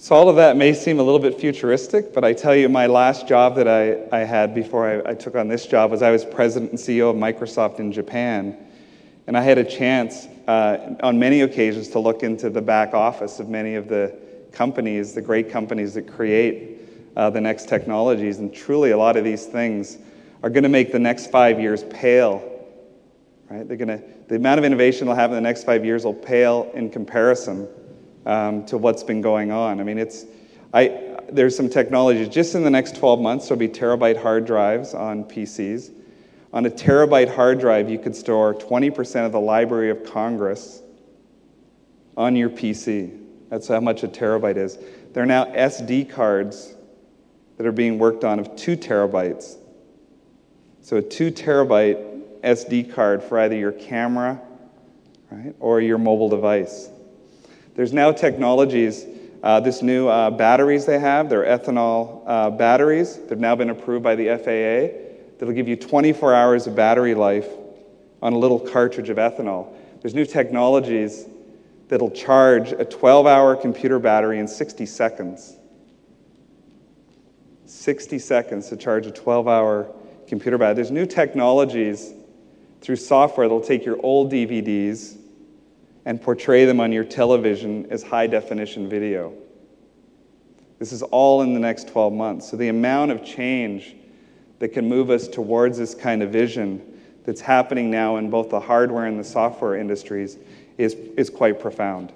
So all of that may seem a little bit futuristic, but I tell you, my last job that I had before I took on this job was I was president and CEO of Microsoft in Japan. And I had a chance on many occasions to look into the back office of many of the companies, the great companies that create the next technologies. And truly, a lot of these things are going to make the next 5 years pale. Right? They're going to, the amount of innovation that will happen in the next 5 years will pale in comparison to what's been going on. I mean, there's some technology just in the next 12 months. There'll be terabyte hard drives on PCs. On a terabyte hard drive, you could store 20% of the Library of Congress on your PC. That's how much a terabyte is. There are now SD cards that are being worked on of 2 terabytes. So a 2 terabyte SD card for either your camera, right, or your mobile device. There's now technologies, this new batteries they have, they're ethanol batteries. They've now been approved by the FAA. That'll give you 24 hours of battery life on a little cartridge of ethanol. There's new technologies that'll charge a 12-hour computer battery in 60 seconds. 60 seconds to charge a 12-hour computer battery. There's new technologies through software that'll take your old DVDs and portray them on your television as high-definition video. This is all in the next 12 months. So the amount of change that can move us towards this kind of vision that's happening now in both the hardware and the software industries is quite profound.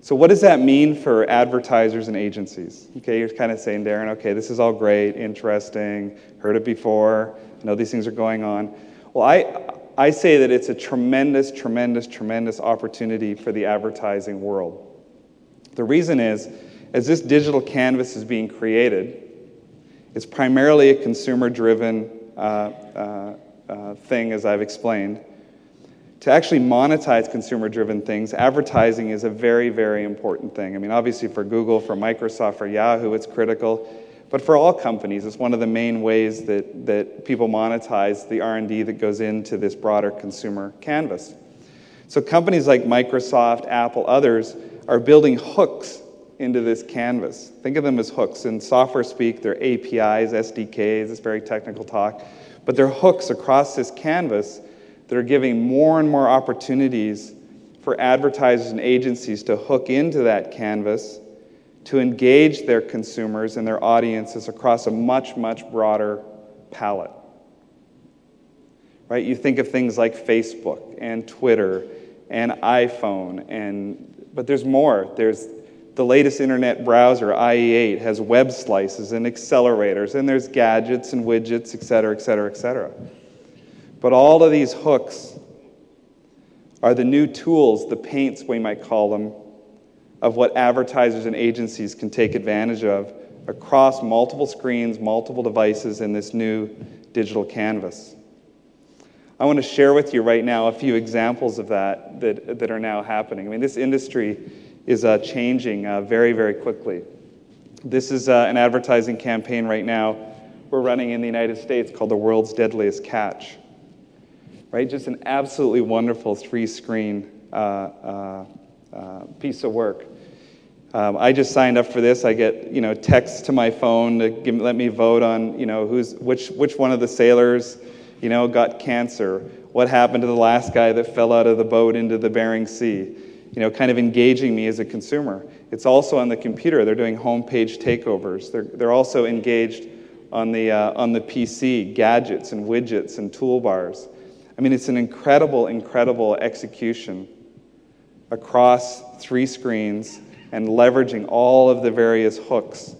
So what does that mean for advertisers and agencies? Okay, you're kind of saying, Darren, okay, this is all great, interesting, heard it before, I know these things are going on. Well, I say that it's a tremendous, tremendous, tremendous opportunity for the advertising world. The reason is, as this digital canvas is being created, it's primarily a consumer-driven thing, as I've explained. To actually monetize consumer-driven things, advertising is a very, very important thing. I mean, obviously for Google, for Microsoft, for Yahoo, it's critical. But for all companies, it's one of the main ways that people monetize the R&D that goes into this broader consumer canvas. So companies like Microsoft, Apple, others are building hooks into this canvas. Think of them as hooks. In software speak, they're APIs, SDKs, it's very technical talk. But they're hooks across this canvas that are giving more and more opportunities for advertisers and agencies to hook into that canvas to engage their consumers and their audiences across a much, much broader palette. Right? You think of things like Facebook and Twitter and iPhone, but there's more. There's the latest internet browser, IE8, has web slices and accelerators, and there's gadgets and widgets, et cetera, et cetera, et cetera. But all of these hooks are the new tools, the paints, we might call them, of what advertisers and agencies can take advantage of across multiple screens, multiple devices in this new digital canvas. I want to share with you right now a few examples of that are now happening. I mean, this industry is changing very, very quickly. This is an advertising campaign right now we're running in the United States called The World's Deadliest Catch. Right? Just an absolutely wonderful three-screen piece of work. I just signed up for this. I get, texts to my phone to let me vote on, which one of the sailors, got cancer. What happened to the last guy that fell out of the boat into the Bering Sea? Kind of engaging me as a consumer. It's also on the computer. They're doing homepage takeovers. They're also engaged on the PC, gadgets and widgets and toolbars. I mean, it's an incredible, incredible execution across three screens and leveraging all of the various hooks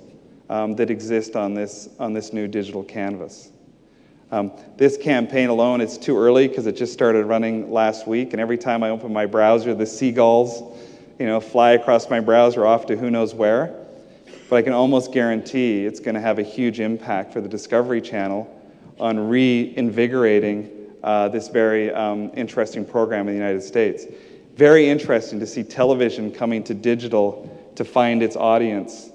that exist on this new digital canvas. This campaign alone, it's too early because it just started running last week, and every time I open my browser, the seagulls fly across my browser off to who knows where. But I can almost guarantee it's going to have a huge impact for the Discovery Channel on reinvigorating this very interesting program in the United States. Very interesting to see television coming to digital to find its audience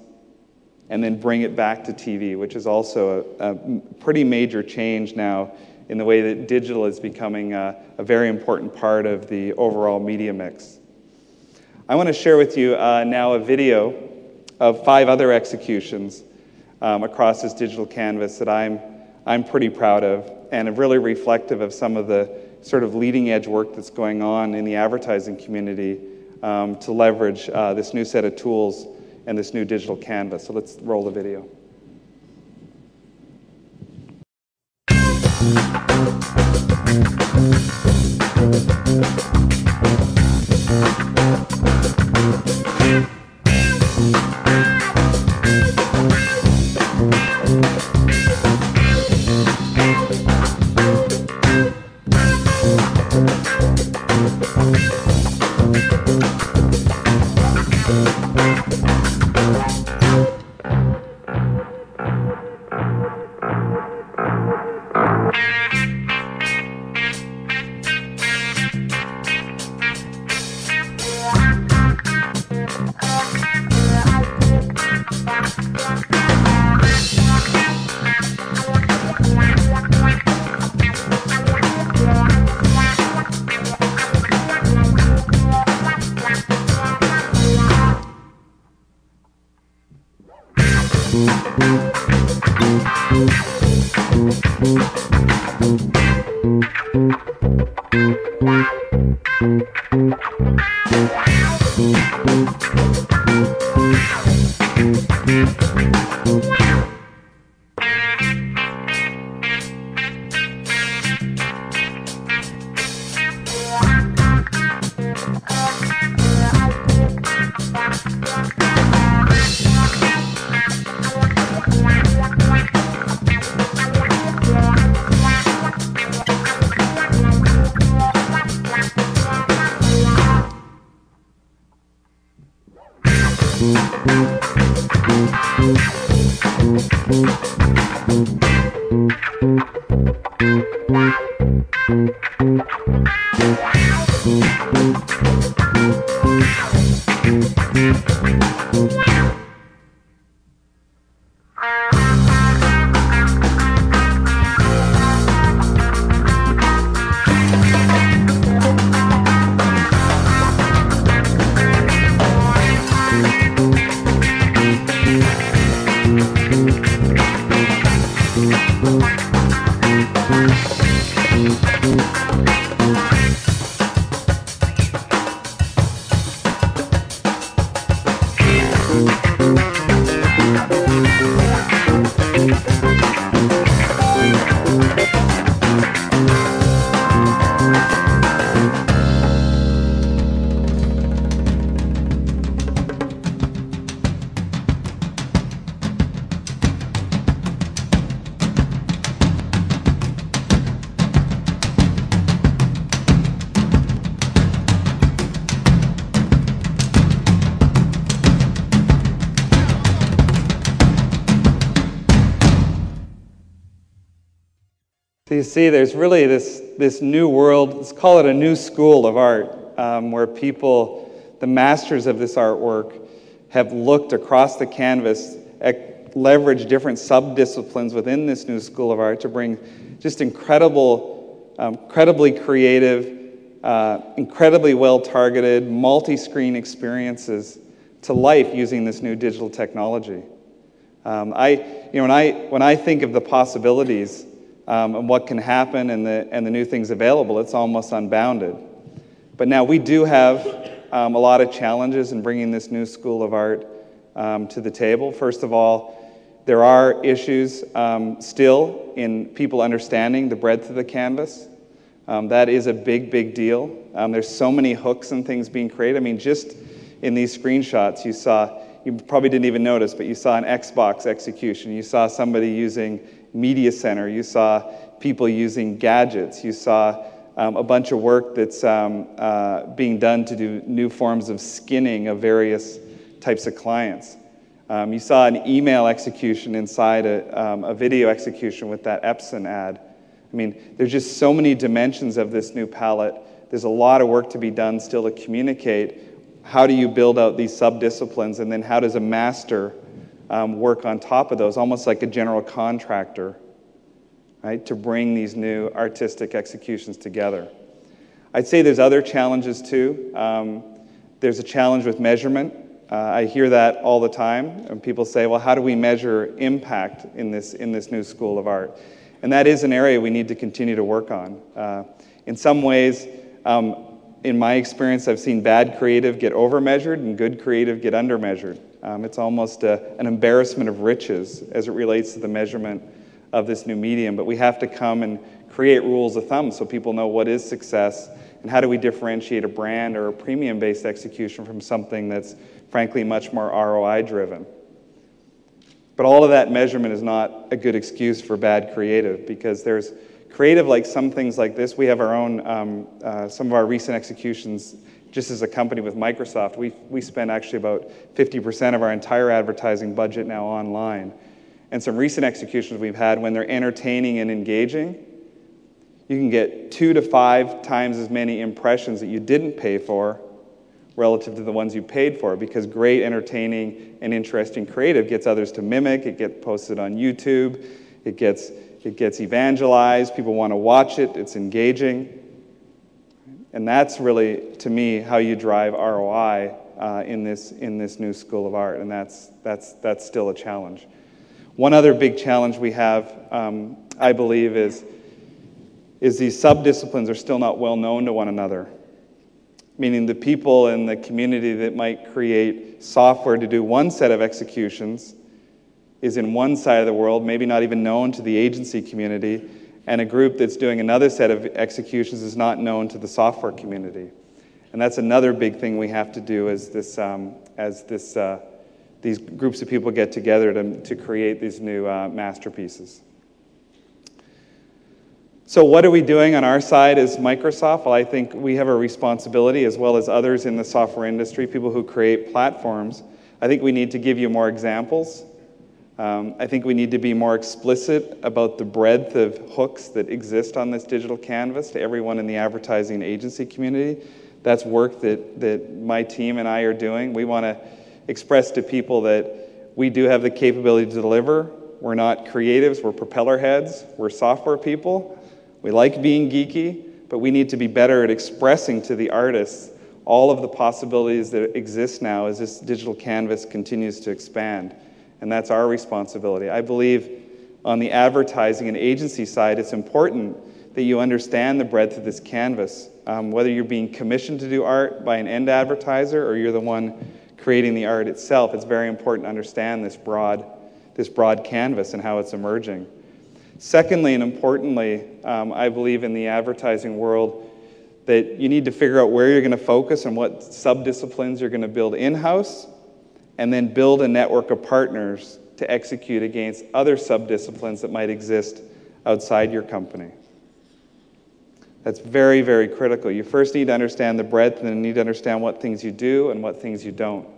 and then bring it back to TV, which is also a pretty major change now in the way that digital is becoming a very important part of the overall media mix. I want to share with you now a video of 5 other executions across this digital canvas that I'm pretty proud of, and really reflective of some of the sort of leading edge work that's going on in the advertising community to leverage this new set of tools and this new digital canvas. So let's roll the video. You see, there's really this new world, let's call it a new school of art, where people, the masters of this artwork, have looked across the canvas, leveraged different sub-disciplines within this new school of art to bring just incredible, incredibly creative, incredibly well-targeted, multi-screen experiences to life using this new digital technology. When I think of the possibilities, and what can happen and the new things available, it's almost unbounded. But now we do have a lot of challenges in bringing this new school of art to the table. First of all, there are issues still in people understanding the breadth of the canvas. That is a big, big deal. There's so many hooks and things being created. I mean, just in these screenshots you saw, you probably didn't even notice, but you saw an Xbox execution. You saw somebody using Media Center, you saw people using gadgets, you saw a bunch of work that's being done to do new forms of skinning of various types of clients. You saw an email execution inside a video execution with that Epson ad. I mean, there's just so many dimensions of this new palette. There's a lot of work to be done still to communicate how do you build out these sub-disciplines, and then how does a master work on top of those, almost like a general contractor, right, to bring these new artistic executions together. I'd say there's other challenges too. There's a challenge with measurement. I hear that all the time, and people say, well, how do we measure impact in this new school of art? And that is an area we need to continue to work on. In some ways, in my experience, I've seen bad creative get over-measured and good creative get under-measured. It's almost an embarrassment of riches as it relates to the measurement of this new medium, but we have to come and create rules of thumb so people know what is success and how do we differentiate a brand or a premium-based execution from something that's, frankly, much more ROI-driven. But all of that measurement is not a good excuse for bad creative, because there's creative, like some things like this. We have our own, some of our recent executions, just as a company with Microsoft, we spend actually about 50% of our entire advertising budget now online. And some recent executions we've had, when they're entertaining and engaging, you can get 2 to 5 times as many impressions that you didn't pay for relative to the ones you paid for, because great, entertaining, and interesting creative gets others to mimic, it gets posted on YouTube, it gets evangelized, people want to watch it, it's engaging. And that's really, to me, how you drive ROI in this new school of art, and that's still a challenge. One other big challenge we have, I believe, is these sub-disciplines are still not well known to one another. Meaning the people in the community that might create software to do one set of executions is in one side of the world, maybe not even known to the agency community, and a group that's doing another set of executions is not known to the software community. And that's another big thing we have to do as this, these groups of people get together to create these new masterpieces. So what are we doing on our side as Microsoft? Well, I think we have a responsibility, as well as others in the software industry, people who create platforms. I think we need to give you more examples. I think we need to be more explicit about the breadth of hooks that exist on this digital canvas to everyone in the advertising agency community. That's work that my team and I are doing. We want to express to people that we do have the capability to deliver. We're not creatives, we're propeller heads, we're software people. We like being geeky, but we need to be better at expressing to the artists all of the possibilities that exist now as this digital canvas continues to expand. And that's our responsibility. I believe on the advertising and agency side, it's important that you understand the breadth of this canvas. Whether you're being commissioned to do art by an end advertiser or you're the one creating the art itself, it's very important to understand this broad canvas and how it's emerging. Secondly, and importantly, I believe in the advertising world that you need to figure out where you're going to focus and what sub-disciplines you're going to build in-house, and then build a network of partners to execute against other sub-disciplines that might exist outside your company. That's very, very critical. You first need to understand the breadth, and then you need to understand what things you do and what things you don't.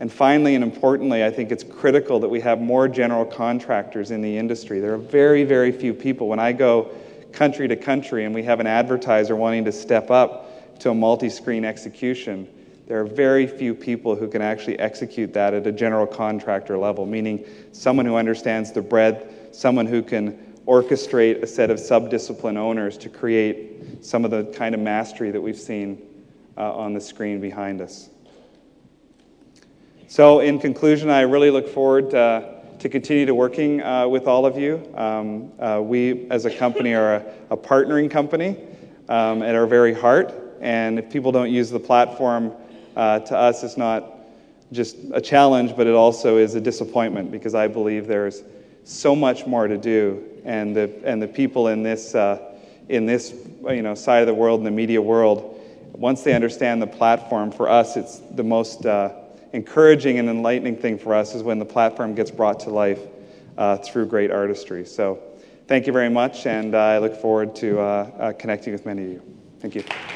And finally and importantly, I think it's critical that we have more general contractors in the industry. There are very, very few people. When I go country to country and we have an advertiser wanting to step up to a multi-screen execution, there are very few people who can actually execute that at a general contractor level, meaning someone who understands the breadth, someone who can orchestrate a set of sub-discipline owners to create some of the kind of mastery that we've seen on the screen behind us. So in conclusion, I really look forward to continue to working with all of you. We as a company are a partnering company at our very heart, and if people don't use the platform, to us, it's not just a challenge, but it also is a disappointment, because I believe there's so much more to do, and the people in this side of the world, in the media world, once they understand the platform, for us, it's the most encouraging and enlightening thing for us is when the platform gets brought to life through great artistry. So, thank you very much, and I look forward to connecting with many of you. Thank you.